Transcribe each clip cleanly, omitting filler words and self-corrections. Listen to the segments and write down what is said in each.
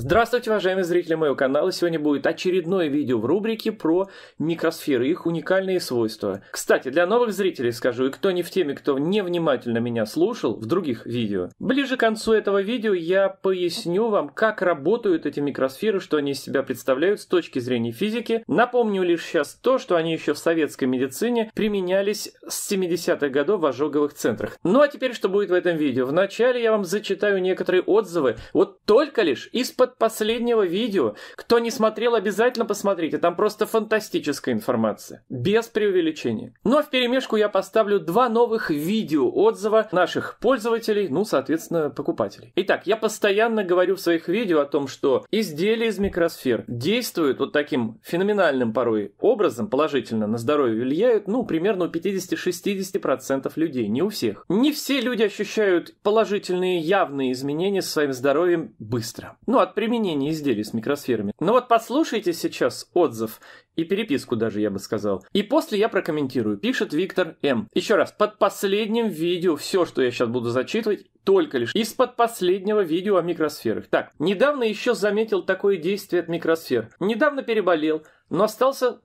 Здравствуйте, уважаемые зрители моего канала! Сегодня будет очередное видео в рубрике про микросферы, их уникальные свойства. Кстати, для новых зрителей скажу, и кто не в теме, кто невнимательно меня слушал в других видео. Ближе к концу этого видео я поясню вам, как работают эти микросферы, что они из себя представляют с точки зрения физики. Напомню лишь сейчас то, что они еще в советской медицине применялись с 70-х годов в ожоговых центрах. Ну а теперь, что будет в этом видео? Вначале я вам зачитаю некоторые отзывы, вот только лишь из-под последнего видео. Кто не смотрел, обязательно посмотрите. Там просто фантастическая информация. Без преувеличения. Ну а вперемешку я поставлю два новых видео отзыва наших пользователей, ну, соответственно, покупателей. Итак, я постоянно говорю в своих видео о том, что изделия из микросфер действуют вот таким феноменальным порой образом, положительно на здоровье влияют, ну, примерно у 50-60% людей. Не у всех. Не все люди ощущают положительные явные изменения со своим здоровьем быстро. Ну, от применение изделий с микросферами. Но вот послушайте сейчас отзыв и переписку даже, я бы сказал. И после я прокомментирую. Пишет Виктор М. Еще раз, под последним видео все, что я сейчас буду зачитывать, только лишь из-под последнего видео о микросферах. Так, недавно еще заметил такое действие от микросфер. Недавно переболел, но остался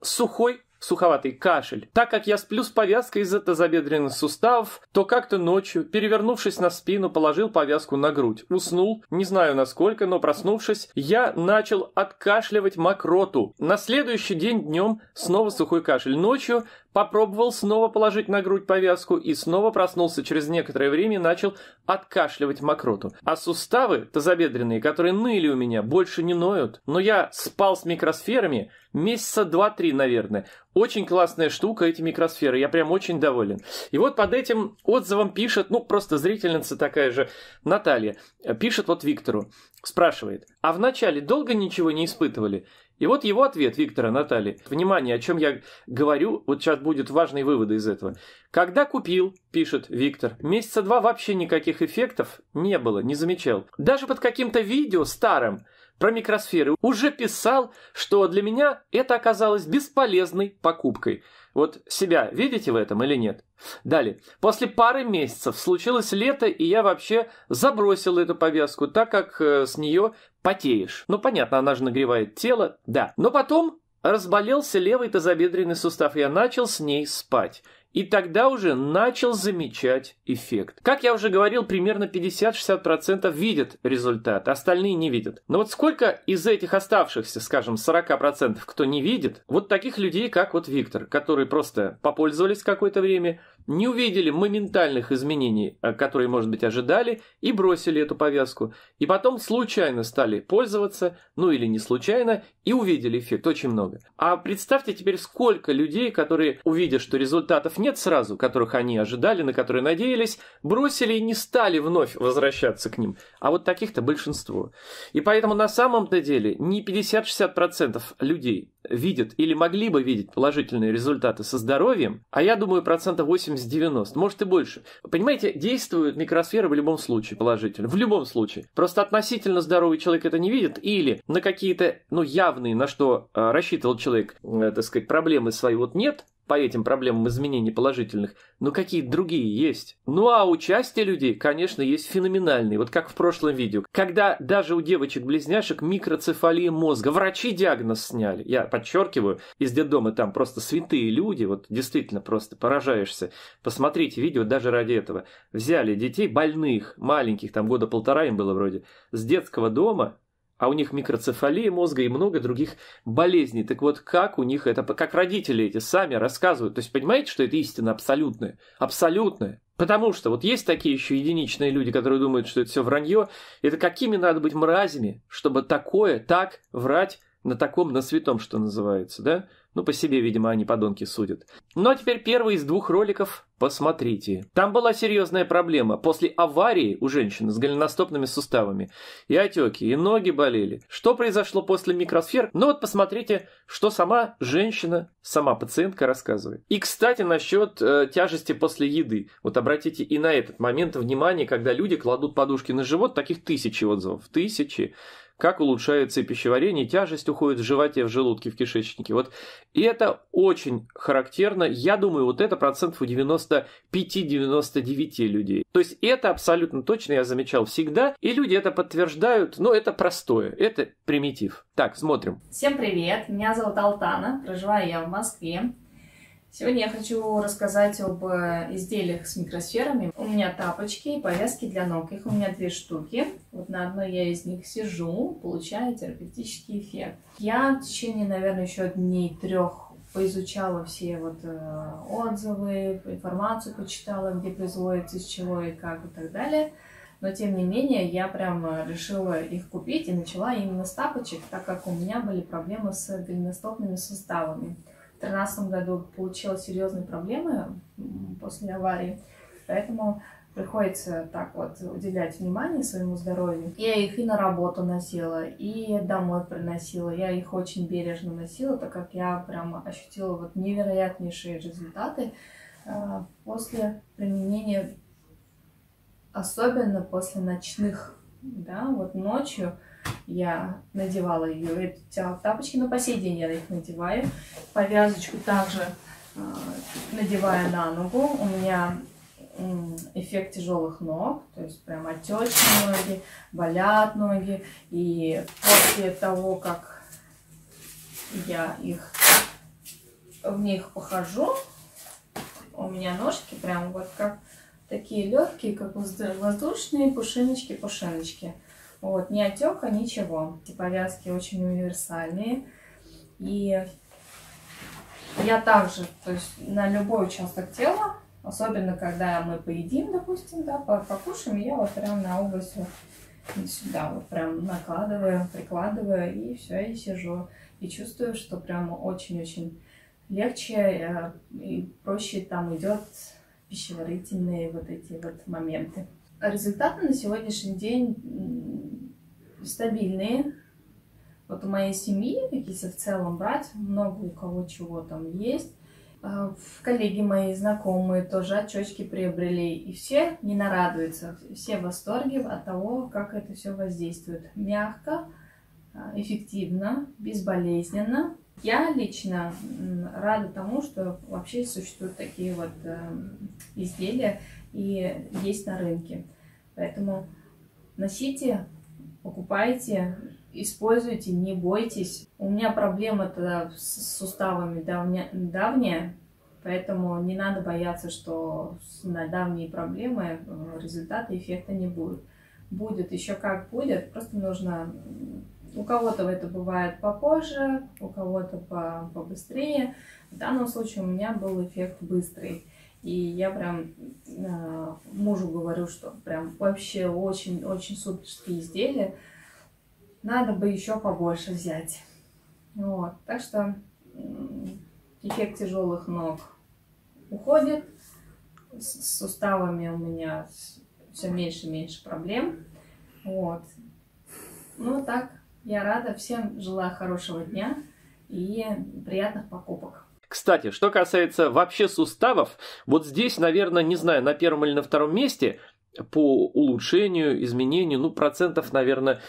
суховатый кашель. Так как я сплю с повязкой из-за тазобедренных суставов, то как-то ночью, перевернувшись на спину, положил повязку на грудь. Уснул, не знаю насколько, но проснувшись, я начал откашливать мокроту. На следующий день днем снова сухой кашель. Ночью попробовал снова положить на грудь повязку и снова проснулся через некоторое время и начал откашливать мокроту. А суставы тазобедренные, которые ныли у меня, больше не ноют. Но я спал с микросферами месяца 2-3, наверное. Очень классная штука эти микросферы, я прям очень доволен. И вот под этим отзывом пишет, ну просто зрительница такая же, Наталья, пишет вот Виктору, спрашивает, а вначале долго ничего не испытывали? И вот его ответ Виктора, Натальи. Внимание, о чем я говорю, вот сейчас будут важные выводы из этого. Когда купил, пишет Виктор, месяца 2 вообще никаких эффектов не было, не замечал. Даже под каким-то видео старым про микросферы уже писал, что для меня это оказалось бесполезной покупкой. Вот себя видите в этом или нет? Далее. После пары месяцев случилось лето, и я вообще забросил эту повязку, так как с нее потеешь. Ну, понятно, она же нагревает тело, да. Но потом разболелся левый тазобедренный сустав, и я начал с ней спать. И тогда уже начал замечать эффект. Как я уже говорил, примерно 50-60% видят результат, остальные не видят. Но вот сколько из этих оставшихся, скажем, 40%, кто не видит, вот таких людей, как вот Виктор, которые просто попользовались какое-то время, не увидели моментальных изменений, которые, может быть, ожидали, и бросили эту повязку. И потом случайно стали пользоваться, ну или не случайно, и увидели эффект. Очень много. А представьте теперь, сколько людей, которые увидят, что результатов нет сразу, которых они ожидали, на которые надеялись, бросили и не стали вновь возвращаться к ним. А вот таких-то большинство. И поэтому на самом-то деле не 50-60% людей видят или могли бы видеть положительные результаты со здоровьем, а я думаю, процентов 80-90, может и больше. Понимаете, действуют микросферы в любом случае положительно, в любом случае. Просто относительно здоровый человек это не видит или на какие-то, ну, явные, на что рассчитывал человек, так сказать, проблемы свои вот нет, по этим проблемам изменений положительных, но какие-то другие есть. Ну а участие людей, конечно, есть феноменальные, вот как в прошлом видео, когда даже у девочек-близняшек микроцефалия мозга, врачи диагноз сняли, я подчеркиваю, из детдома там просто святые люди, вот действительно просто поражаешься, посмотрите видео даже ради этого, взяли детей больных, маленьких, там года полтора им было вроде, с детского дома, а у них микроцефалия мозга и много других болезней. Так вот, как у них это, как родители эти сами рассказывают. То есть, понимаете, что это истина абсолютная? Абсолютная. Потому что вот есть такие еще единичные люди, которые думают, что это все вранье. Это какими надо быть мразями, чтобы такое, так врать на таком, на святом, что называется, да? Ну, по себе, видимо, они подонки судят. Ну, а теперь первый из двух роликов посмотрите. Там была серьезная проблема. После аварии у женщины с голеностопными суставами и отеки, и ноги болели. Что произошло после микросфер? Ну, вот посмотрите, что сама женщина, сама пациентка рассказывает. И, кстати, насчет тяжести после еды. Вот обратите и на этот момент внимание, когда люди кладут подушки на живот, таких тысячи отзывов, тысячи. как улучшается пищеварение, тяжесть уходит в животе, в желудке, в кишечнике. Вот. И это очень характерно. Я думаю, вот это процентов у 95-99 людей. То есть это абсолютно точно, я замечал всегда. И люди это подтверждают. Но это простое, это примитив. Так, смотрим. Всем привет, меня зовут Алтана, проживаю я в Москве. Сегодня я хочу рассказать об изделиях с микросферами. У меня тапочки и повязки для ног. Их у меня 2 штуки. Вот на одной я из них сижу, получаю терапевтический эффект. Я в течение, наверное, еще дней 3 поизучала все вот отзывы, информацию почитала, где производится, из чего и как и так далее. Но, тем не менее, я прям решила их купить и начала именно с тапочек, так как у меня были проблемы с голеностопными суставами. В 2013 году получила серьезные проблемы после аварии, поэтому приходится так вот уделять внимание своему здоровью. Я их и на работу носила, и домой приносила. Я их очень бережно носила, так как я прям ощутила вот невероятнейшие результаты после применения, особенно после ночных. Да, вот ночью я надевала ее, эти тапочки, но по сей день я их надеваю. Повязочку также надеваю на ногу. У меня эффект тяжелых ног, то есть прям отечные ноги, болят ноги. И после того, как я в них похожу, у меня ножки прям вот как такие легкие, как воздушные пушиночки. Вот, ни отека, ничего. Эти повязки очень универсальные. И я также, то есть на любой участок тела, особенно когда мы поедим, допустим, да, покушаем, я вот прям на область вот сюда вот прям накладываю, прикладываю, и все, и сижу. И чувствую, что прям очень-очень легче и проще там идет пищеварительные вот эти вот моменты. Результаты на сегодняшний день стабильные. Вот у моей семьи, если в целом брать, много у кого чего там есть. Коллеги мои, знакомые тоже отечки приобрели. И все не нарадуются, все в восторге от того, как это все воздействует. Мягко, эффективно, безболезненно. Я лично рада тому, что вообще существуют такие вот изделия и есть на рынке. Поэтому носите, покупайте, используйте, не бойтесь. У меня проблема-то с суставами давняя, поэтому не надо бояться, что на давние проблемы результата, эффекта не будет. Будет еще как будет, просто нужно... У кого-то это бывает попозже, у кого-то побыстрее. В данном случае у меня был эффект быстрый. И я прям мужу говорю, что прям вообще очень-очень суперские изделия. Надо бы еще побольше взять. Вот. Так что эффект тяжелых ног уходит. С суставами у меня все меньше и меньше проблем. Вот. Ну так. Я рада, всем желаю хорошего дня и приятных покупок. Кстати, что касается вообще суставов, вот здесь, наверное, не знаю, на 1-м или на 2-м месте по улучшению, изменению, ну, процентов, наверное,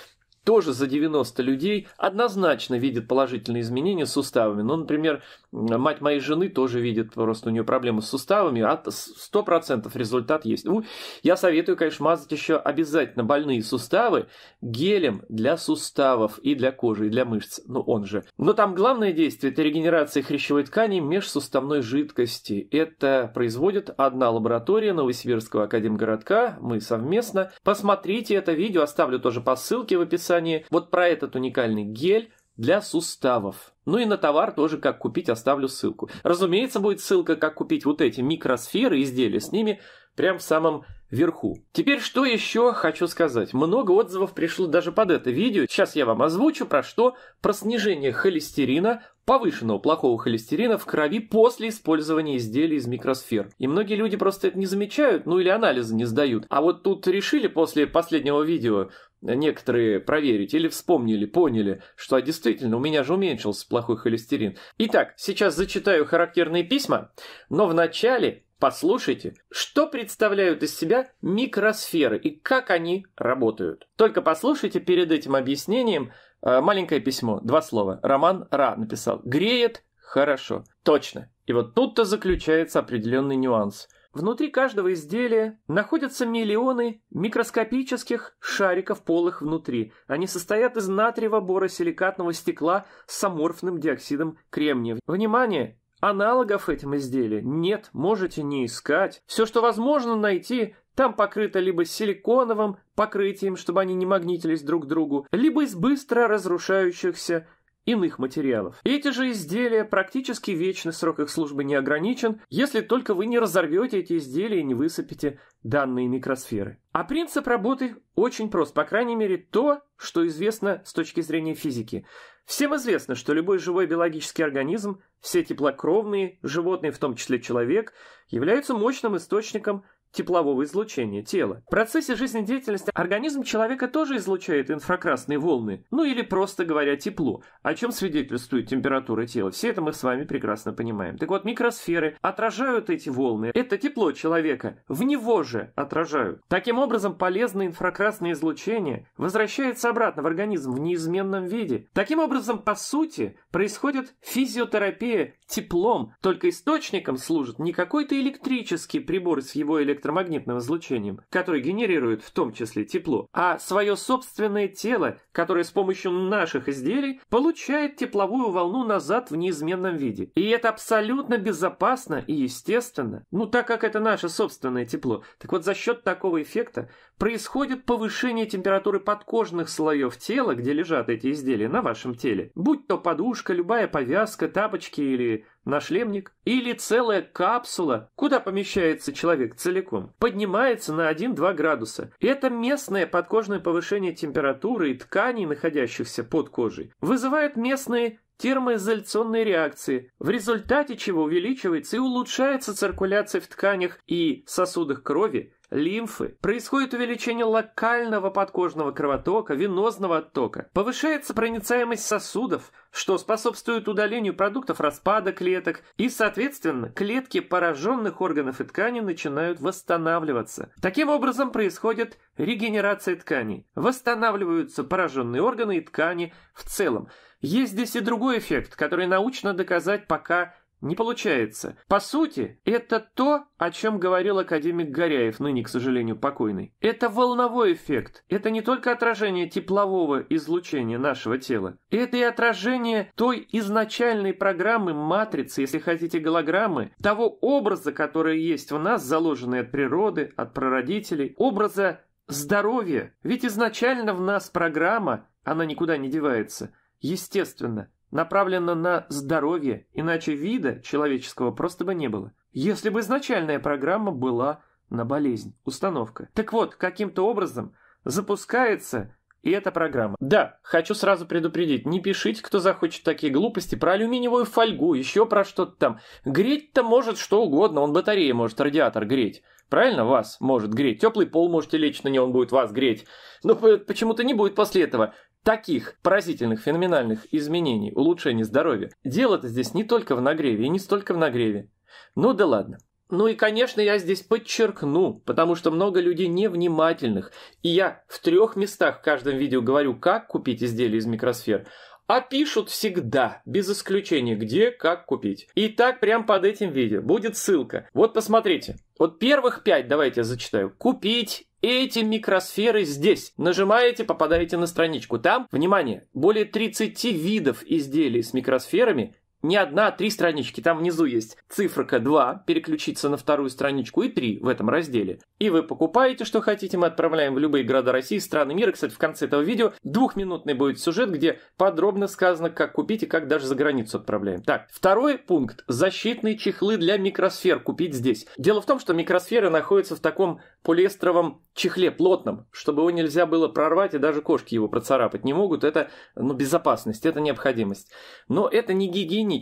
тоже за 90 людей однозначно видят положительные изменения с суставами. Ну, например, мать моей жены тоже видит, просто у нее проблемы с суставами, а 100% результат есть. Ну, я советую, конечно, мазать еще обязательно больные суставы гелем для суставов и для кожи, и для мышц, ну он же. Но там главное действие – это регенерация хрящевой ткани межсуставной жидкости. Это производит одна лаборатория Новосибирского академгородка, мы совместно. Посмотрите это видео, оставлю тоже по ссылке в описании. Вот про этот уникальный гель для суставов. Ну и на товар тоже как купить оставлю ссылку. Разумеется, будет ссылка, как купить вот эти микросферы, изделия с ними, прям в самом верху. Теперь что еще хочу сказать. Много отзывов пришло даже под это видео. Сейчас я вам озвучу про что. Про снижение холестерина, повышенного плохого холестерина в крови после использования изделий из микросфер. И многие люди просто это не замечают, ну или анализы не сдают. А вот тут решили после последнего видео некоторые проверить, или вспомнили, поняли, что действительно у меня же уменьшился плохой холестерин. Итак, сейчас зачитаю характерные письма, но вначале Послушайте, что представляют из себя микросферы и как они работают. Только послушайте перед этим объяснением маленькое письмо, 2 слова. Роман Ра написал: «Греет хорошо». Точно. И вот тут-то заключается определенный нюанс. Внутри каждого изделия находятся миллионы микроскопических шариков полых внутри. Они состоят из натриевого боросиликатного стекла с аморфным диоксидом кремния. Внимание! Аналогов этим изделиям нет, можете не искать. Все, что возможно найти, там покрыто либо силиконовым покрытием, чтобы они не магнитились друг к другу, либо из быстро разрушающихся иных материалов. Эти же изделия практически вечны, срок их службы не ограничен, если только вы не разорвете эти изделия и не высыпете данные микросферы. А принцип работы очень прост, по крайней мере то, что известно с точки зрения физики. Всем известно, что любой живой биологический организм, все теплокровные животные, в том числе человек, являются мощным источником теплового излучения тела. В процессе жизнедеятельности организм человека тоже излучает инфракрасные волны, ну или, просто говоря, тепло, о чем свидетельствует температура тела. Все это мы с вами прекрасно понимаем. Так вот, микросферы отражают эти волны. Это тепло человека, в него же отражают. Таким образом, полезное инфракрасное излучение возвращается обратно в организм в неизменном виде. Таким образом, по сути, происходит физиотерапия теплом, только источником служит не какой-то электрический прибор с его электромагнитным излучением, который генерирует в том числе тепло, а свое собственное тело, которое с помощью наших изделий получает тепловую волну назад в неизменном виде. И это абсолютно безопасно и естественно, ну так как это наше собственное тепло. Так вот, за счет такого эффекта происходит повышение температуры подкожных слоев тела, где лежат эти изделия на вашем теле, будь то подушка, любая повязка, тапочки или на шлемник, или целая капсула, куда помещается человек целиком, поднимается на 1-2 градуса. Это местное подкожное повышение температуры и тканей, находящихся под кожей, вызывает местные термоизоляционные реакции, в результате чего увеличивается и улучшается циркуляция в тканях и сосудах крови, лимфы, происходит увеличение локального подкожного кровотока, венозного оттока, повышается проницаемость сосудов, что способствует удалению продуктов распада клеток, и, соответственно, клетки пораженных органов и тканей начинают восстанавливаться. Таким образом происходит регенерация тканей, восстанавливаются пораженные органы и ткани в целом. Есть здесь и другой эффект, который научно доказать пока не получается. По сути, это то, о чем говорил академик Горяев, ныне, к сожалению, покойный. Это волновой эффект. Это не только отражение теплового излучения нашего тела. Это и отражение той изначальной программы, матрицы, если хотите, голограммы, того образа, который есть в нас, заложенный от природы, от прародителей, образа здоровья. Ведь изначально в нас программа, она никуда не девается, естественно, направлена на здоровье, иначе вида человеческого просто бы не было. Если бы изначальная программа была на болезнь, установка. Так вот, каким-то образом запускается и эта программа. Да, хочу сразу предупредить, не пишите, кто захочет, такие глупости про алюминиевую фольгу, еще про что-то там. Греть-то может что угодно, он батарея может, радиатор греть. Правильно? Вас может греть. Теплый пол можете лечь на него, он будет вас греть. Но почему-то не будет после этого таких поразительных, феноменальных изменений, улучшений здоровья. Дело-то здесь не только в нагреве и не столько в нагреве. Ну да ладно. Ну и, конечно, я здесь подчеркну, потому что много людей невнимательных. И я в 3 местах в каждом видео говорю, как купить изделия из микросфер. А пишут всегда, без исключения, где, как купить. Итак, прямо под этим видео будет ссылка. Вот посмотрите. Вот первых 5, давайте я зачитаю. Купить эти микросферы здесь. Нажимаете, попадаете на страничку. Там, внимание, более 30 видов изделий с микросферами. Не одна, а 3 странички. Там внизу есть циферка 2, переключиться на 2-ю страничку, и 3 в этом разделе. И вы покупаете, что хотите, мы отправляем в любые города России, страны мира. Кстати, в конце этого видео 2-минутный будет сюжет, где подробно сказано, как купить и как даже за границу отправляем. Так, 2-й пункт. Защитные чехлы для микросфер купить здесь. Дело в том, что микросферы находятся в таком полиэстеровом чехле, плотном, чтобы его нельзя было прорвать, и даже кошки его процарапать не могут. Это, ну, безопасность, это необходимость. Но это не гигиенично.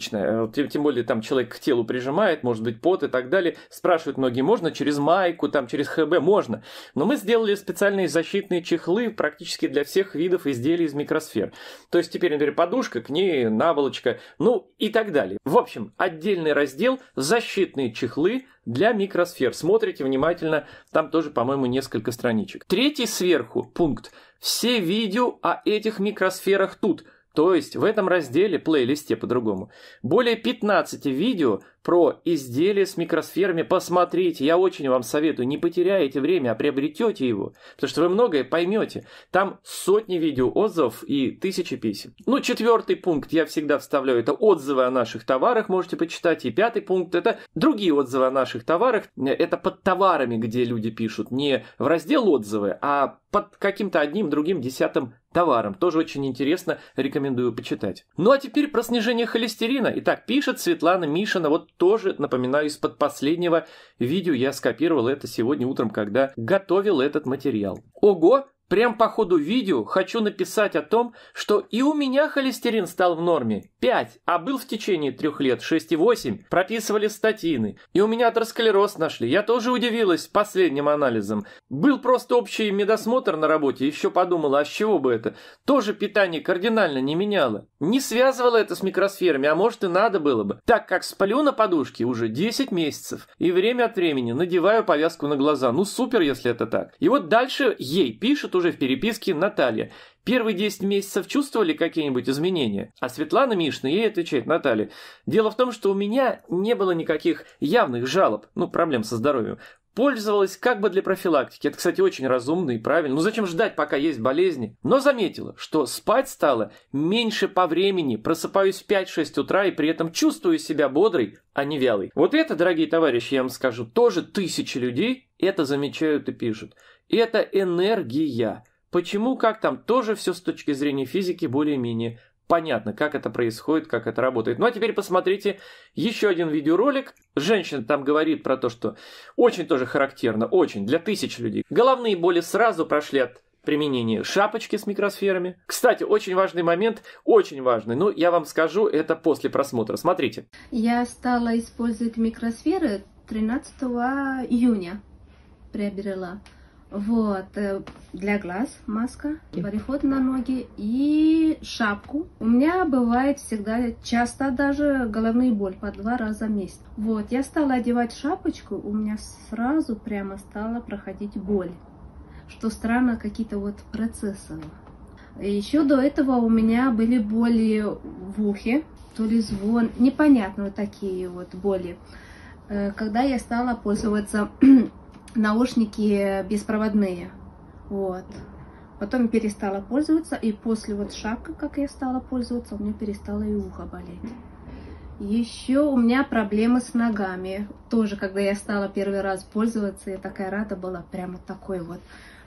Тем более там человек к телу прижимает, может быть, пот и так далее. Спрашивают многие, можно через майку, там через ХБ? Можно. Но мы сделали специальные защитные чехлы практически для всех видов изделий из микросфер. То есть теперь, например, подушка, к ней наволочка, ну и так далее. В общем, отдельный раздел «Защитные чехлы для микросфер. Смотрите внимательно, там тоже, по-моему, несколько страничек. Третий сверху пункт. Все видео о этих микросферах тут. То есть в этом разделе, плейлисте по-другому, более 15 видео про изделия с микросферами. Посмотрите, я очень вам советую, не потеряете время, а приобретете его, потому что вы многое поймете. Там сотни видео отзывов и тысячи писем. Ну, четвертый пункт я всегда вставляю, это отзывы о наших товарах, можете почитать. И пятый пункт, это другие отзывы о наших товарах, это под товарами, где люди пишут, не в раздел отзывы, а под каким-то одним, другим, десятым товаром. Тоже очень интересно, рекомендую почитать. Ну а теперь про снижение холестерина. Итак, пишет Светлана Мишина, вот тоже, напоминаю, из-под последнего видео я скопировал это сегодня утром, когда готовил этот материал. Ого! Прям по ходу видео хочу написать о том, что и у меня холестерин стал в норме 5, а был в течение 3 лет 6,8, прописывали статины. И у меня атеросклероз нашли. Я тоже удивилась последним анализом. Был просто общий медосмотр на работе, еще подумала, а с чего бы это? Тоже питание кардинально не меняло. Не связывала это с микросферами, а может и надо было бы. Так как сплю на подушке уже 10 месяцев и время от времени надеваю повязку на глаза. Ну супер, если это так. И вот дальше ей пишет уже в переписке Наталья. Первые 10 месяцев чувствовали какие-нибудь изменения? А Светлана Мишина ей отвечает, Наталья. Дело в том, что у меня не было никаких явных жалоб, ну, проблем со здоровьем. Пользовалась как бы для профилактики. Это, кстати, очень разумно и правильно. Ну, зачем ждать, пока есть болезни? Но заметила, что спать стало меньше по времени. Просыпаюсь в 5-6 утра и при этом чувствую себя бодрой, а не вялой. Вот это, дорогие товарищи, я вам скажу, тоже тысячи людей это замечают и пишут. Это энергия. Почему, как там, тоже все с точки зрения физики более-менее понятно, как это происходит, как это работает. Ну а теперь посмотрите еще один видеоролик. Женщина там говорит про то, что очень тоже характерно, очень, для тысяч людей. Головные боли сразу прошли от применение шапочки с микросферами. Кстати, очень важный момент, очень важный. Ну, я вам скажу, это после просмотра. Смотрите. Я стала использовать микросферы 13 июня. Приобрела. Вот. Для глаз маска, переход на ноги и шапку. У меня бывает всегда, часто даже, головная боль по 2 раза в месяц. Вот. Я стала одевать шапочку, у меня сразу прямо стала проходить боль. Что странно, какие-то вот процессы. Еще до этого у меня были боли в ухе, то ли звон, непонятно, вот такие вот боли. Когда я стала пользоваться наушники беспроводные, вот. Потом перестала пользоваться, и после вот шапки, как я стала пользоваться, у меня перестало и ухо болеть. Еще у меня проблемы с ногами. Тоже, когда я стала первый раз пользоваться, я такая рада была, прямо такой вот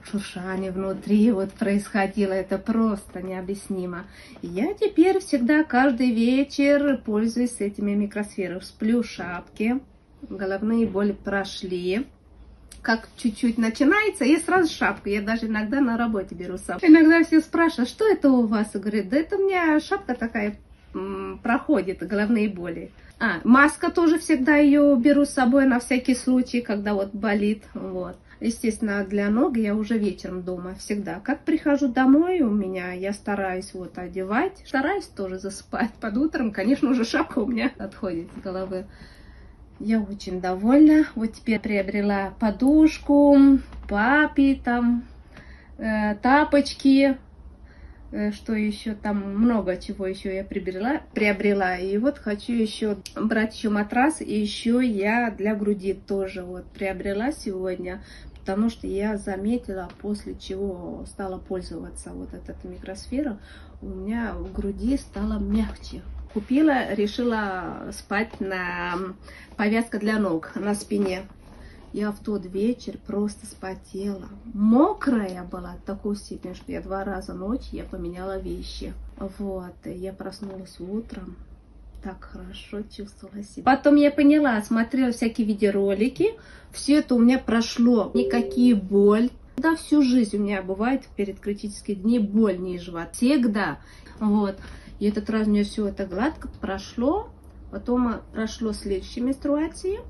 шуршание внутри вот происходило. Это просто необъяснимо. И я теперь всегда каждый вечер пользуюсь этими микросферами. Сплю в шапке, головные боли прошли. Как чуть-чуть начинается, и сразу шапку. Я даже иногда на работе беру сам. Иногда все спрашивают, что это у вас? Я говорю, да это у меня шапка такая, проходит головные боли. Маска тоже всегда ее беру с собой на всякий случай, когда вот болит. Вот. Естественно, для ног я уже вечером дома всегда. Как прихожу домой, у меня я стараюсь вот одевать, стараюсь тоже засыпать. Под утром, конечно, уже шапка у меня отходит с головы. Я очень довольна. Вот теперь приобрела подушку, папи там, тапочки. Что еще там, много чего еще я приобрела. И вот хочу еще брать еще матрас, и еще я для груди тоже вот приобрела сегодня, потому что я заметила, после чего стала пользоваться вот этот микросферой, у меня в груди стало мягче. Купила, решила спать на повязке для ног на спине. Я в тот вечер просто вспотела. Мокрая была, такой степени, что я 2 раза ночью я поменяла вещи. Вот, я проснулась утром, так хорошо чувствовала себя. Потом я поняла, смотрела всякие видеоролики, все это у меня прошло, никакие боли. Да, всю жизнь у меня бывает перед критическими днями боль ниже живота, всегда. Вот, и этот раз у меня все это гладко прошло, потом прошло следующей менструации.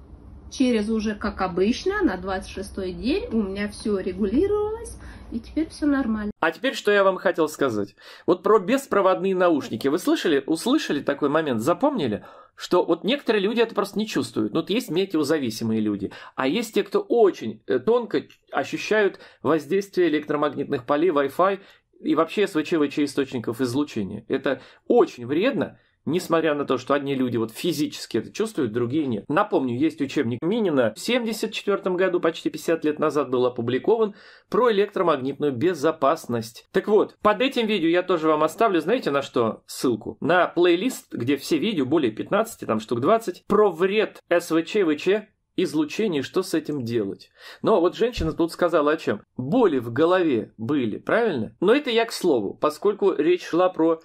Через уже, как обычно, на 26-й день у меня все регулировалось, И теперь все нормально. А теперь что я вам хотел сказать? Вот про беспроводные наушники. Вы слышали, услышали такой момент, запомнили? Что вот некоторые люди это просто не чувствуют. Вот есть метеозависимые люди, а есть те, кто очень тонко ощущают воздействие электромагнитных полей, Wi-Fi и вообще СВЧ-ВЧ источников излучения. Это очень вредно. Несмотря на то, что одни люди вот физически это чувствуют, другие нет. Напомню, есть учебник Минина. В 1974 году, почти 50 лет назад, был опубликован про электромагнитную безопасность. Так вот, под этим видео я тоже вам оставлю, знаете на что, ссылку? На плейлист, где все видео, более 15, там штук 20, про вред СВЧ-ВЧ излучение, что с этим делать. Но вот женщина тут сказала о чем? Боли в голове были, правильно? Но это я к слову, поскольку речь шла про...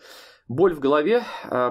боль в голове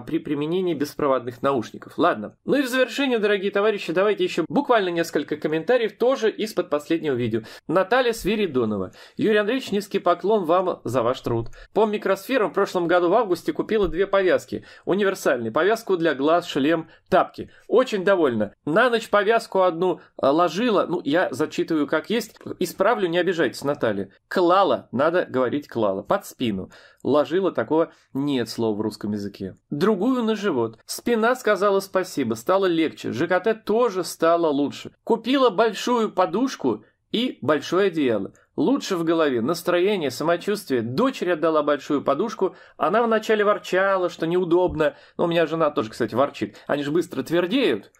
при применении беспроводных наушников. Ладно. Ну и в завершение, дорогие товарищи, давайте еще буквально несколько комментариев тоже из-под последнего видео. Наталья Свиридонова. Юрий Андреевич, низкий поклон вам за ваш труд. По микросферам в прошлом году в августе купила 2 повязки. Универсальные. Повязку для глаз, шлем, тапки. Очень довольна. На ночь повязку одну ложила. Ну, я зачитываю как есть. Исправлю, не обижайтесь, Наталья. Клала. Надо говорить клала. Под спину. Ложила, такого нет слова в русском языке. Другую на живот. Спина сказала спасибо, стало легче. ЖКТ тоже стало лучше. Купила большую подушку и большое одеяло. Лучше в голове, настроение, самочувствие. Дочери отдала большую подушку. Она вначале ворчала, что неудобно. Но у меня жена тоже, кстати, ворчит. Они же быстро твердеют.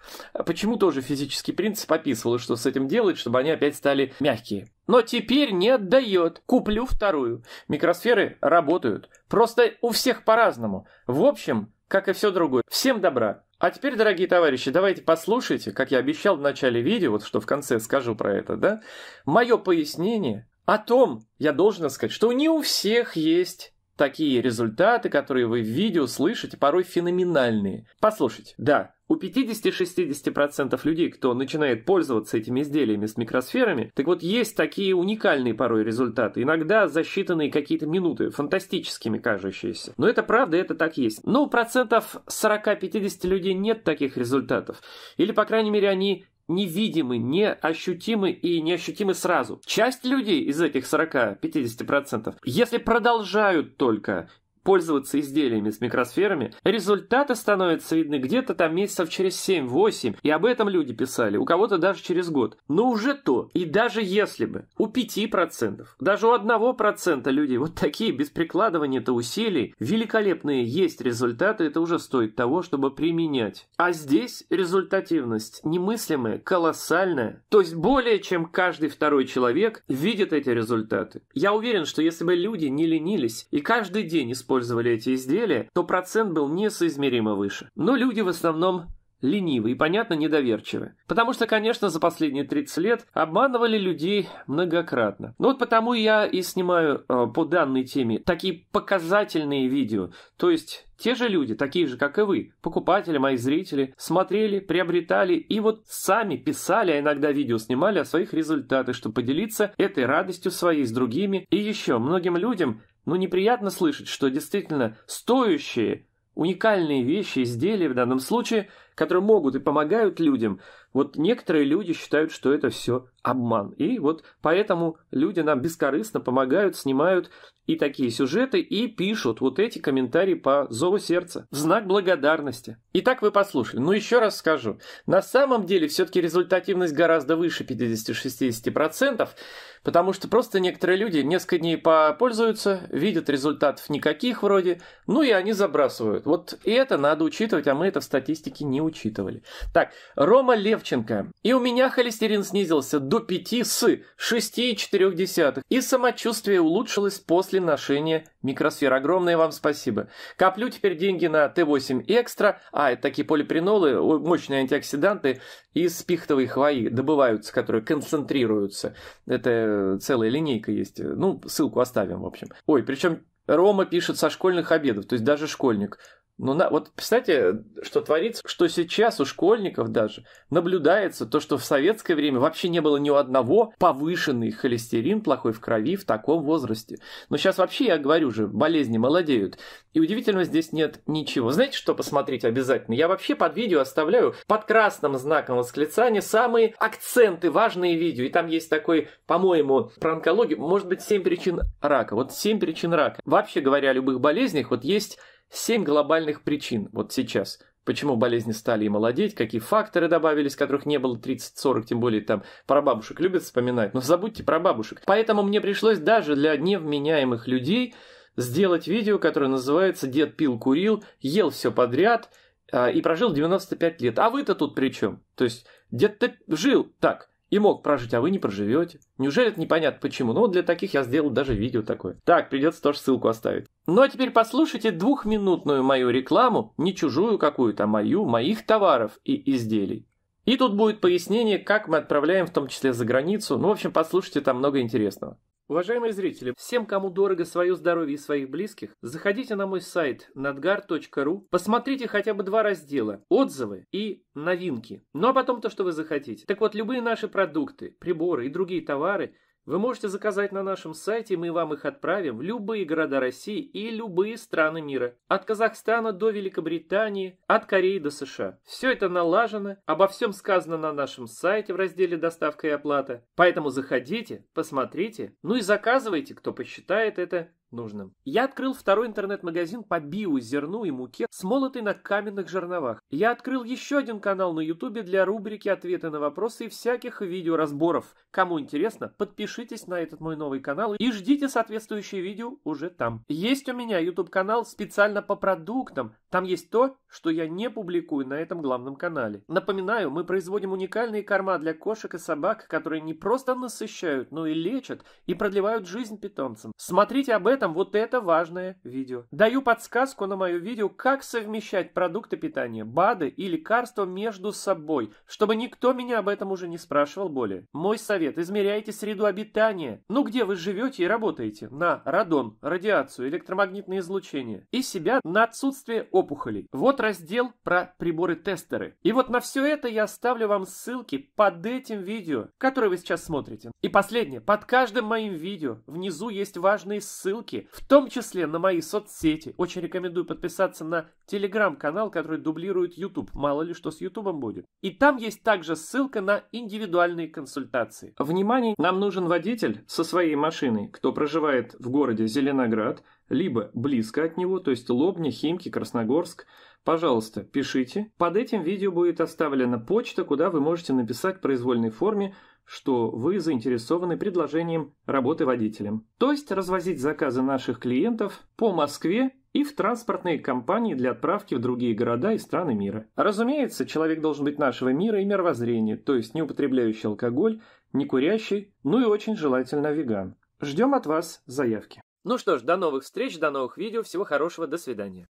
Почему тоже физический принцип описывал, что с этим делать, чтобы они опять стали мягкие. Но теперь не отдает. Куплю вторую. Микросферы работают. Просто у всех по-разному. В общем, как и все другое. Всем добра. А теперь, дорогие товарищи, давайте послушайте, как я обещал в начале видео, вот что в конце скажу про это, да? Мое пояснение о том, я должен сказать, что не у всех есть такие результаты, которые вы в видео слышите, порой феноменальные. Послушайте, да. У 50-60% людей, кто начинает пользоваться этими изделиями с микросферами, так вот есть такие уникальные порой результаты, иногда за считанные какие-то минуты, фантастическими кажущиеся. Но это правда, это так есть. Но у процентов 40-50 людей нет таких результатов. Или, по крайней мере, они... невидимы, неощутимы и неощутимы сразу. Часть людей из этих 40-50%, если продолжают только пользоваться изделиями с микросферами, результаты становятся видны где-то там месяцев через 7-8, и об этом люди писали, у кого-то даже через год. Но уже то, и даже если бы у 5%, даже у 1% людей вот такие без прикладывания-то усилий, великолепные есть результаты, это уже стоит того, чтобы применять. А здесь результативность немыслимая, колоссальная, то есть более чем каждый второй человек видит эти результаты. Я уверен, что если бы люди не ленились и каждый день использовали эти изделия, то процент был несоизмеримо выше. Но люди в основном ленивы и, понятно, недоверчивы. Потому что, конечно, за последние 30 лет обманывали людей многократно. Ну вот потому я и снимаю по данной теме такие показательные видео. То есть те же люди, такие же, как и вы, покупатели, мои зрители, смотрели, приобретали и вот сами писали, а иногда видео снимали о своих результатах, чтобы поделиться этой радостью своей с другими. И еще многим людям, ну, неприятно слышать, что действительно стоящие, уникальные вещи, изделия в данном случае, которые могут и помогают людям, вот некоторые люди считают, что это все обман. И вот поэтому люди нам бескорыстно помогают, снимают и такие сюжеты, и пишут вот эти комментарии по зову сердца, в знак благодарности. Итак, вы послушали. Ну, еще раз скажу. На самом деле, все-таки результативность гораздо выше 50-60%, потому что просто некоторые люди несколько дней попользуются, видят результатов никаких вроде, ну и они забрасывают. Вот и это надо учитывать, а мы это в статистике не учитывали. Так, Рома Левченко. И у меня холестерин снизился до 5 с 6,4, и самочувствие улучшилось после ношения микросфер. Огромное вам спасибо. Коплю теперь деньги на Т8 экстра, это такие полипринолы, мощные антиоксиданты из пихтовой хвои добываются, которые концентрируются. Это целая линейка есть. Ну, ссылку оставим, в общем. Причем Рома пишет со школьных обедов, то есть даже школьник. Ну, вот представьте, что творится, что сейчас у школьников даже наблюдается то, что в советское время вообще не было ни у одного повышенный холестерин плохой в крови в таком возрасте. Но сейчас вообще, я говорю же, болезни молодеют. И удивительно, здесь нет ничего. Знаете, что посмотреть обязательно? Я вообще под видео оставляю под красным знаком восклицания самые акценты, важные видео. И там есть такой, по-моему, про онкологию, может быть, 7 причин рака. Вот 7 причин рака. Вообще говоря, о любых болезнях, вот есть 7 глобальных причин вот сейчас, почему болезни стали и молодеть, какие факторы добавились, которых не было 30-40, тем более там про бабушек любят вспоминать, но забудьте про бабушек. Поэтому мне пришлось даже для невменяемых людей сделать видео, которое называется «Дед пил, курил, ел все подряд и прожил 95 лет». А вы-то тут при чем? То есть дед-то жил так и мог прожить, а вы не проживете. Неужели это непонятно почему? Ну, вот для таких я сделал даже видео такое. Так, придется тоже ссылку оставить. Ну, а теперь послушайте двухминутную мою рекламу, не чужую какую-то, а мою, моих товаров и изделий. И тут будет пояснение, как мы отправляем, в том числе за границу. Ну, в общем, послушайте, там много интересного. Уважаемые зрители, всем, кому дорого свое здоровье и своих близких, заходите на мой сайт natgard.ru, посмотрите хотя бы 2 раздела «Отзывы» и «Новинки», ну а потом то, что вы захотите. Так вот, любые наши продукты, приборы и другие товары вы можете заказать на нашем сайте, мы вам их отправим в любые города России и любые страны мира. От Казахстана до Великобритании, от Кореи до США. Все это налажено, обо всем сказано на нашем сайте в разделе «Доставка и оплата». Поэтому заходите, посмотрите, ну и заказывайте, кто посчитает это нужным. Я открыл второй интернет-магазин по био, зерну и муке, смолотой на каменных жерновах. Я открыл еще один канал на ютубе для рубрики «Ответы на вопросы» и всяких видеоразборов. Кому интересно, подпишитесь на этот мой новый канал и ждите соответствующие видео уже там. Есть у меня YouTube-канал специально по продуктам. Там есть то, что я не публикую на этом главном канале. Напоминаю, мы производим уникальные корма для кошек и собак, которые не просто насыщают, но и лечат и продлевают жизнь питомцам. Смотрите об этом вот это важное видео. Даю подсказку на мое видео, как совмещать продукты питания, БАДы и лекарства между собой, чтобы никто меня об этом уже не спрашивал более. Мой совет: измеряйте среду обитания. Ну где вы живете и работаете? На радон, радиацию, электромагнитное излучение. И себя на отсутствие опухолей. Вот раздел про приборы-тестеры. И вот на все это я оставлю вам ссылки под этим видео, которое вы сейчас смотрите. И последнее. Под каждым моим видео внизу есть важные ссылки, в том числе на мои соцсети. Очень рекомендую подписаться на телеграм-канал, который дублирует YouTube. Мало ли что с ютубом будет. И там есть также ссылка на индивидуальные консультации. Внимание! Нам нужен водитель со своей машиной, кто проживает в городе Зеленоград, либо близко от него, то есть Лобня, Химки, Красногорск. Пожалуйста, пишите. Под этим видео будет оставлена почта, куда вы можете написать в произвольной форме, что вы заинтересованы предложением работы водителем. То есть развозить заказы наших клиентов по Москве и в транспортные компании для отправки в другие города и страны мира. Разумеется, человек должен быть нашего мира и мировоззрения, то есть не употребляющий алкоголь, не курящий, ну и очень желательно веган. Ждем от вас заявки. Ну что ж, до новых встреч, до новых видео, всего хорошего, до свидания.